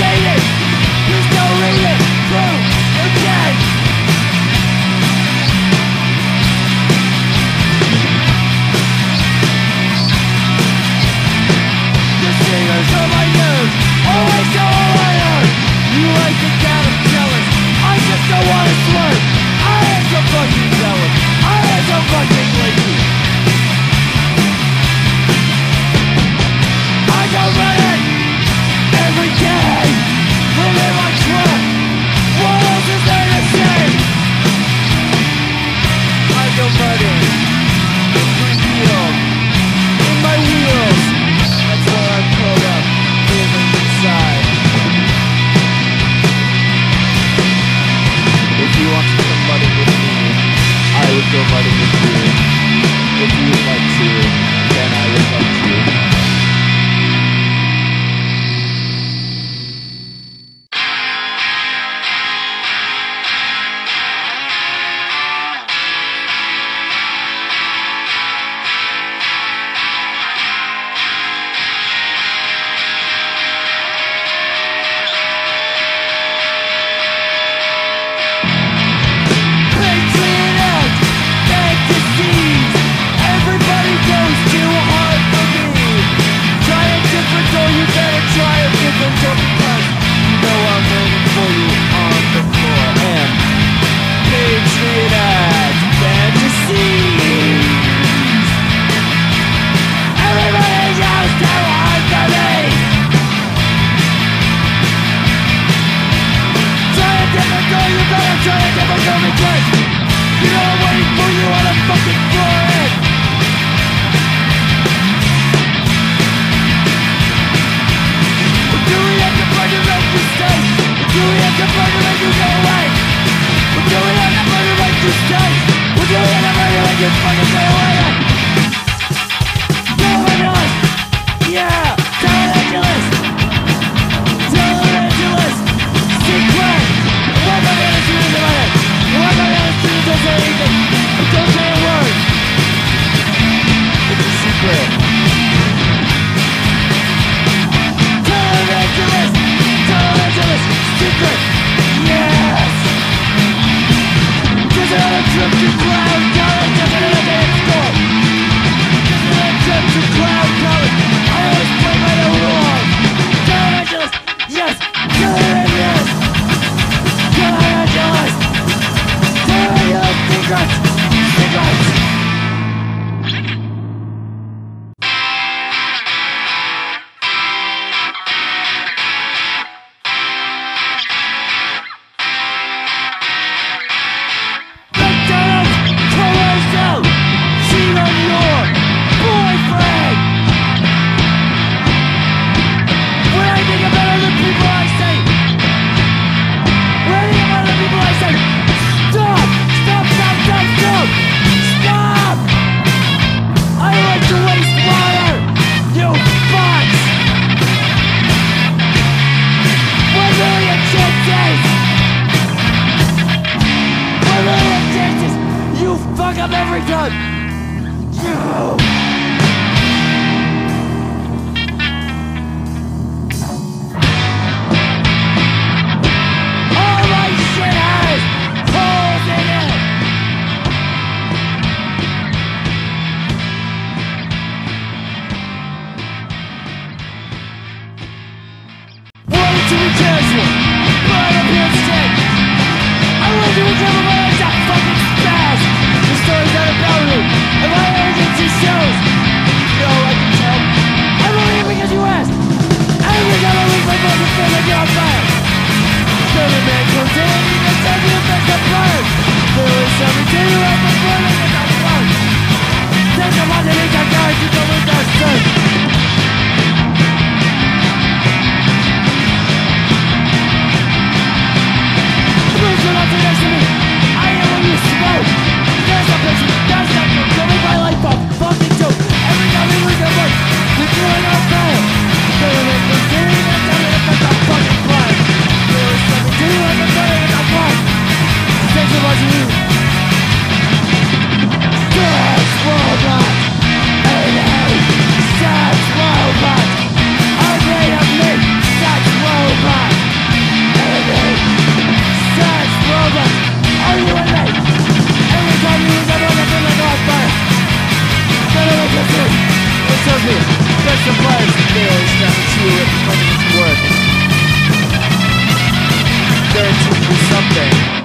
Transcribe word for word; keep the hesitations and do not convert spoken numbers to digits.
stated. There's no reason through again. The singers of my news always know all I learn. You like to get them jealous, I just don't wanna swerve. I am so fucking jealous, I am so fucking lazy. I go running every day, living my truth. What else is there to say? I go running every field in my wheels. That's where I'm pulled up, living inside. If you want to come running with me, I would go running with you. If you would like to, then I would like to. Yes! Just another trip to cloud, darling, just another day. it. That's the price of bills that you have money's worth. Guaranteed for something.